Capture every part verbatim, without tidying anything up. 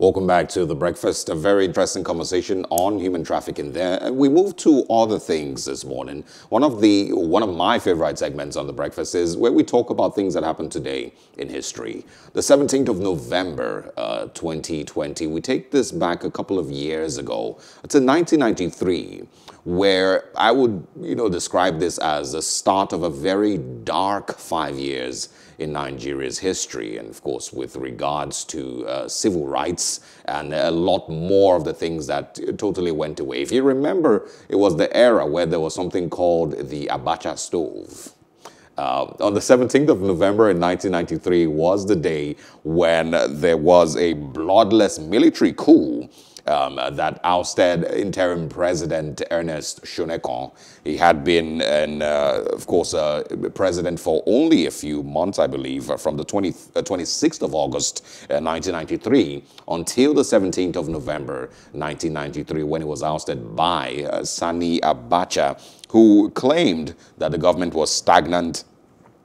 Welcome back to The Breakfast, a very interesting conversation on human trafficking there. And we move to other things this morning. One of the one of my favorite segments on The Breakfast is where we talk about things that happened today in history. The seventeenth of November, uh, twenty twenty, we take this back a couple of years ago to nineteen ninety-three, where I would, you know, describe this as the start of a very dark five years in Nigeria's history, and of course with regards to uh, civil rights and a lot more of the things that totally went away. If you remember, it was the era where there was something called the Abacha stove. Uh, on the seventeenth of November in nineteen ninety-three was the day when there was a bloodless military coup Um, that ousted interim president Ernest Shonekan. He had been, an, uh, of course, uh, president for only a few months, I believe, from the twenty, uh, twenty-sixth of August uh, nineteen ninety-three until the seventeenth of November nineteen ninety-three, when he was ousted by uh, Sani Abacha, who claimed that the government was stagnant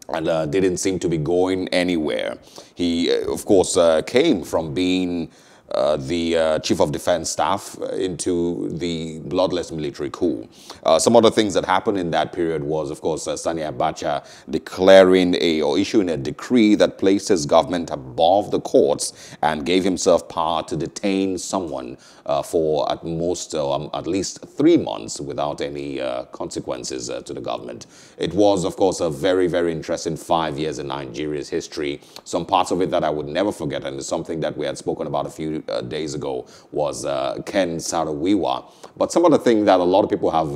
and uh, didn't seem to be going anywhere. He, uh, of course, uh, came from being Uh, the uh, chief of defense staff into the bloodless military coup. Uh, some other things that happened in that period was, of course, uh, Sani Abacha declaring a or issuing a decree that placed his government above the courts and gave himself power to detain someone uh, for at most uh, um, at least three months without any uh, consequences uh, to the government. It was, of course, a very, very interesting five years in Nigeria's history. Some parts of it that I would never forget, and it's something that we had spoken about a few Uh, days ago, was uh, Ken Sarawiwa. But some of the things that a lot of people have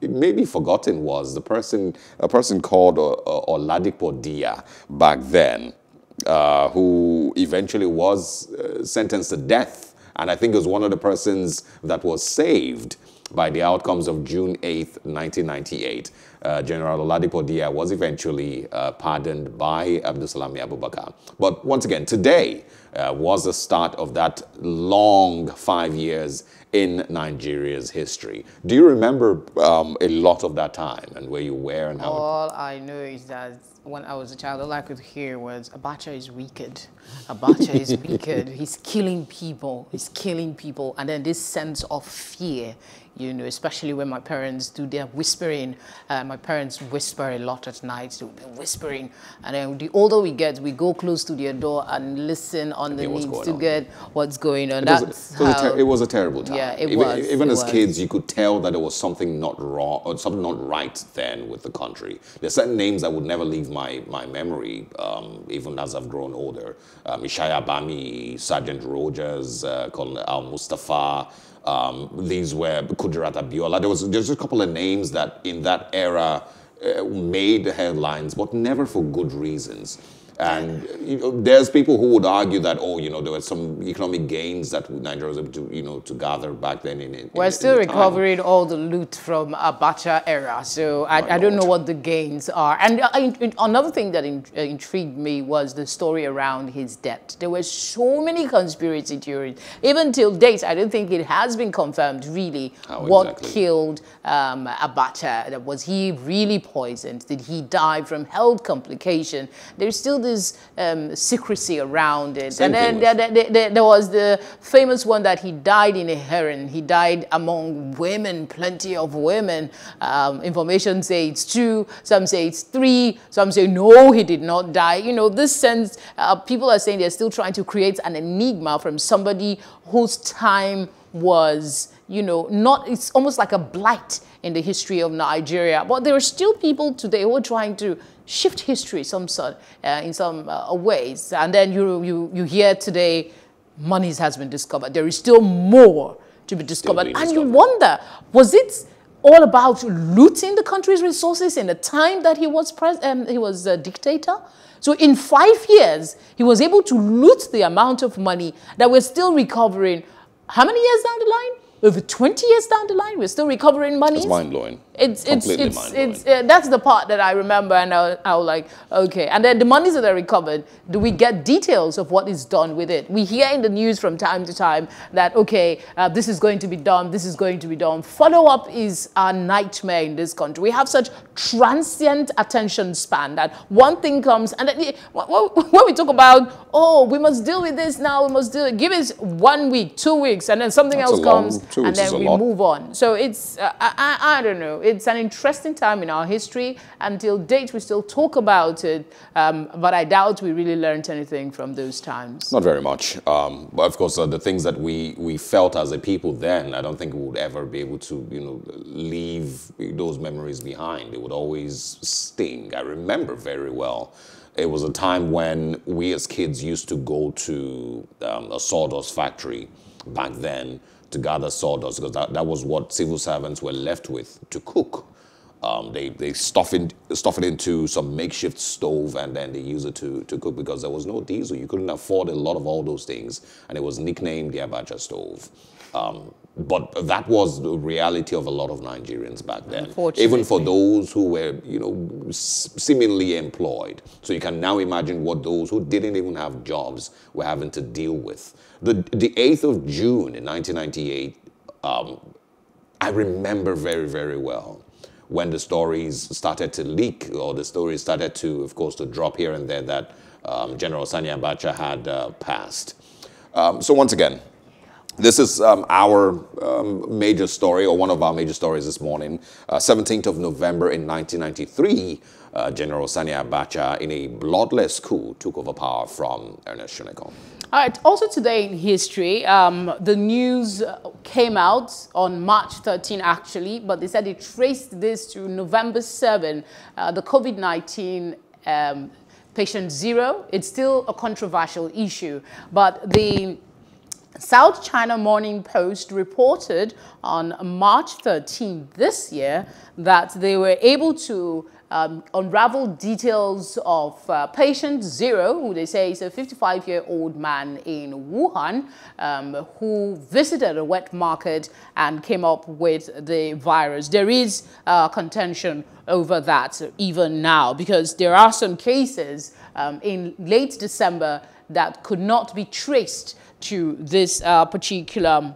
maybe forgotten was the person, a person called uh, uh, Oladipo Diya back then, uh, who eventually was uh, sentenced to death. And I think it was one of the persons that was saved by the outcomes of June eighth, nineteen ninety-eight. Uh, General Oladipo Diya was eventually uh, pardoned by Abdulsalami Abubakar. But once again, today uh, was the start of that long five years in Nigeria's history. Do you remember um, a lot of that time and where you were and how? All it... I know is that when I was a child, all I could hear was, Abacha is wicked. Abacha is wicked. He's killing people. He's killing people. And then this sense of fear, you know, especially when my parents do their whispering. Uh, my parents whisper a lot at night, so they're whispering. And then the older we get, we go close to their door and listen on the news to get what's going on. It, That's was, a, it, how, was it was a terrible time. Yeah, it even, was. Even it as was. Kids, you could tell that there was something not wrong, or something not right then with the country. There's certain names that would never leave my, my memory, um, even as I've grown older. Um, Ishaya Bami, Sergeant Rogers, uh, Colonel Al-Mustafa, Um, these were Kudirata Biola. There was just a couple of names that in that era uh, made headlines, but never for good reasons. And you know, there's people who would argue that, oh, you know, there were some economic gains that Nigeria was able to, you know, to gather back then. In, in We're in, still in recovering time. all the loot from Abacha era, so I, I don't know what the gains are. And uh, in, in, another thing that in, uh, intrigued me was the story around his debt. There were so many conspiracy theories. Even till date, I don't think it has been confirmed, really, How what exactly? killed um, Abacha. Was he really poisoned? Did he die from health complication? There's still this Um, secrecy around it. Same and then there, there, there was the famous one that he died in a heron. He died among women, plenty of women. Um, information say it's two, some say it's three, some say no, he did not die. You know, this sense, uh, people are saying they're still trying to create an enigma from somebody whose time was, you know, not, it's almost like a blight in the history of Nigeria. But there are still people today who are trying to shift history some sort, uh, in some uh, ways. And then you, you, you hear today, monies has been discovered. There is still more to be discovered. And discovered. you wonder, was it all about looting the country's resources in the time that he was, pres um, he was a dictator? So in five years, he was able to loot the amount of money that we're still recovering. How many years down the line? Over twenty years down the line, we're still recovering money. It's mind-blowing. It's it's it's, it's uh, that's the part that I remember, and I was like, okay. And then the monies that are recovered, do we get details of what is done with it? We hear in the news from time to time that okay, uh, this is going to be done, this is going to be done. Follow up is a nightmare in this country. We have such transient attention span that one thing comes, and then it, when we talk about oh, we must deal with this now, we must deal. Give it one week, two weeks, and then something that's else comes, two and then we lot. move on. So it's uh, I, I I don't know. It's an interesting time in our history. Until date, we still talk about it, um, but I doubt we really learned anything from those times. Not very much. Um, but of course, uh, the things that we, we felt as a people then, I don't think we would ever be able to, you know, leave those memories behind. It would always sting. I remember very well. It was a time when we as kids used to go to um, a sawdust factory back then, to gather sawdust, because that, that was what civil servants were left with to cook. Um, they they stuff, in, stuff it into some makeshift stove, and then they use it to, to cook, because there was no diesel. You couldn't afford a lot of all those things, and it was nicknamed the Abacha stove. Um, but that was the reality of a lot of Nigerians back then, even for those who were, you know, seemingly employed. So you can now imagine what those who didn't even have jobs were having to deal with. The, the eighth of June in nineteen ninety-eight, um, I remember very, very well when the stories started to leak, or the stories started to, of course, to drop here and there that um, General Sani Abacha had uh, passed. Um, so once again, this is um, our um, major story, or one of our major stories this morning. Uh, seventeenth of November in nineteen ninety-three, uh, General Sani Abacha, in a bloodless coup, took over power from Ernest Shonekan. All right, also today in history, um, the news came out on March thirteenth, actually, but they said they traced this to November seventh, uh, the COVID nineteen um, patient zero. It's still a controversial issue, but the South China Morning Post reported on March thirteenth this year that they were able to um, unravel details of uh, patient zero, who they say is a fifty-five-year-old man in Wuhan, um, who visited a wet market and came up with the virus. There is uh, contention over that even now, because there are some cases um, in late December that could not be traced to this uh, particular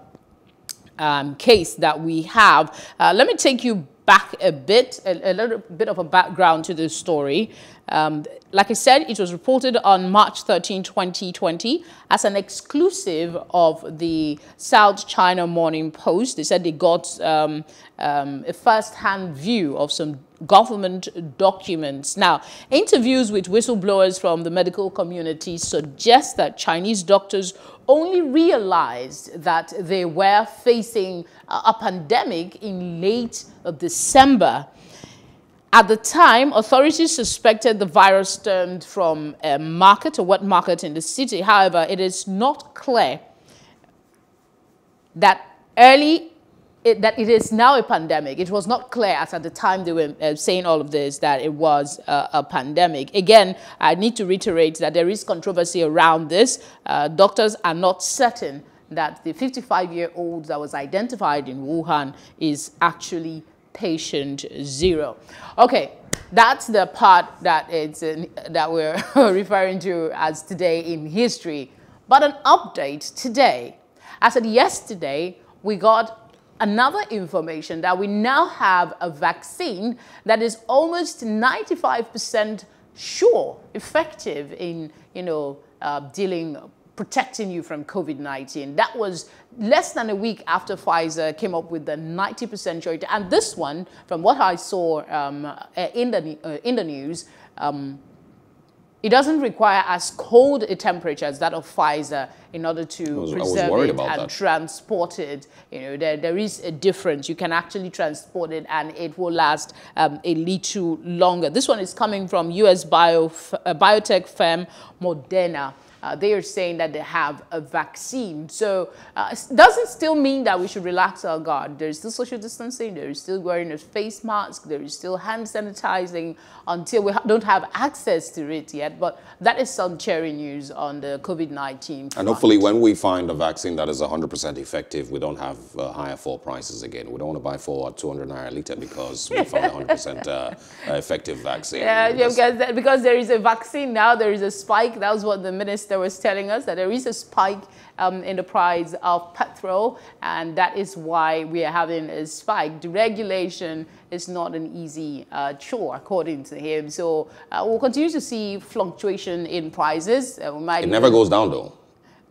um, case that we have. Uh, let me take you back a bit, a, a little bit of a background to this story. Um, like I said, it was reported on March thirteenth, twenty twenty, as an exclusive of the South China Morning Post. They said they got um, um, a first-hand view of some government documents. Now, interviews with whistleblowers from the medical community suggest that Chinese doctors only realized that they were facing a pandemic in late December. At the time, authorities suspected the virus stemmed from a market, a wet market in the city. However, it is not clear that early, it, that it is now a pandemic. It was not clear as at the time they were uh, saying all of this that it was uh, a pandemic. Again, I need to reiterate that there is controversy around this. Uh, doctors are not certain that the fifty-five-year-old that was identified in Wuhan is actually patient zero. Okay, that's the part that it's in, that we're referring to as today in history. But an update today. As of yesterday, we got another information that we now have a vaccine that is almost ninety-five percent sure, effective in, you know, uh, dealing, protecting you from COVID nineteen. That was less than a week after Pfizer came up with the ninety percent surety. And this one, from what I saw um, in the uh, in the news, um, it doesn't require as cold a temperature as that of Pfizer in order to was, preserve it and that. transport it. You know, there there is a difference. You can actually transport it, and it will last um, a little longer. This one is coming from U S bio, uh, biotech firm Moderna. Uh, they are saying that they have a vaccine. So uh, doesn't still mean that we should relax our guard. There is still social distancing. There is still wearing a face mask. There is still hand sanitizing until we ha don't have access to it yet. But that is some cheering news on the COVID nineteen front. And hopefully when we find a vaccine that is one hundred percent effective, we don't have uh, higher fall prices again. We don't want to buy four at two hundred naira a litre because we found one hundred percent uh, effective vaccine. Yeah, yeah, because, that, because there is a vaccine now. There is a spike. That was what the minister was telling us, that there is a spike um, in the price of petrol, and that is why we are having a spike. Deregulation is not an easy uh, chore, according to him. So uh, we'll continue to see fluctuation in prices. Uh, we might it never goes down, though.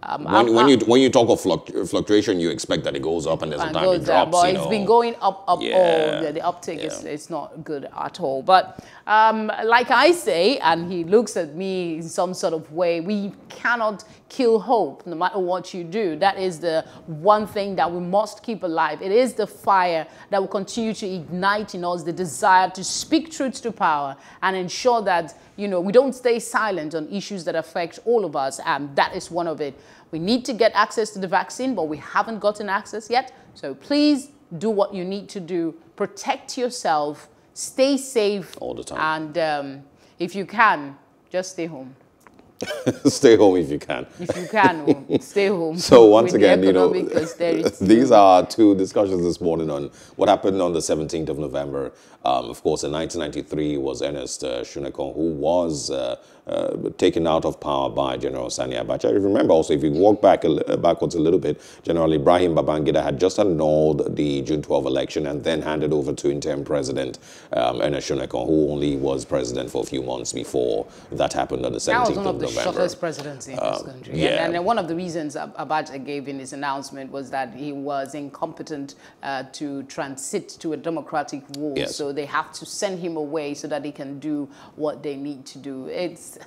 Um, when, when you when you talk of fluctuation, you expect that it goes up and there's a time it drops. Down, but you know. It's been going up, up. Yeah. All the, the uptick yeah. is it's not good at all. But um, like I say, and he looks at me in some sort of way, we cannot kill hope no matter what you do. That is the one thing that we must keep alive. It is the fire that will continue to ignite in us the desire to speak truth to power and ensure that, you know, we don't stay silent on issues that affect all of us, and that is one of it. We need to get access to the vaccine, but we haven't gotten access yet. So please do what you need to do. Protect yourself. Stay safe. All the time. And um, if you can, just stay home. Stay home if you can. If you can, stay home. So once again, you know, these are two discussions this morning on what happened on the seventeenth of November. Um, of course, in nineteen ninety-three was Ernest uh, Shonekan, who was uh, uh, taken out of power by General Sani Abacha. You remember also, if you walk back a, backwards a little bit, General Ibrahim Babangida had just annulled the June twelfth election and then handed over to interim president um, Ernest Shonekan, who only was president for a few months before that happened on the seventeenth of November. The shortest presidency in um, this country. Yeah. And, and one of the reasons Abacha gave in his announcement was that he was incompetent uh, to transit to a democratic war. Yes. So they have to send him away so that he can do what they need to do. It's,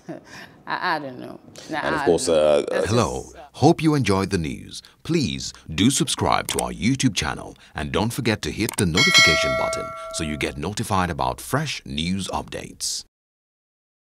I, I don't know. Nah, and of course, uh, uh, hello. Hope you enjoyed the news. Please do subscribe to our YouTube channel and don't forget to hit the notification button so you get notified about fresh news updates.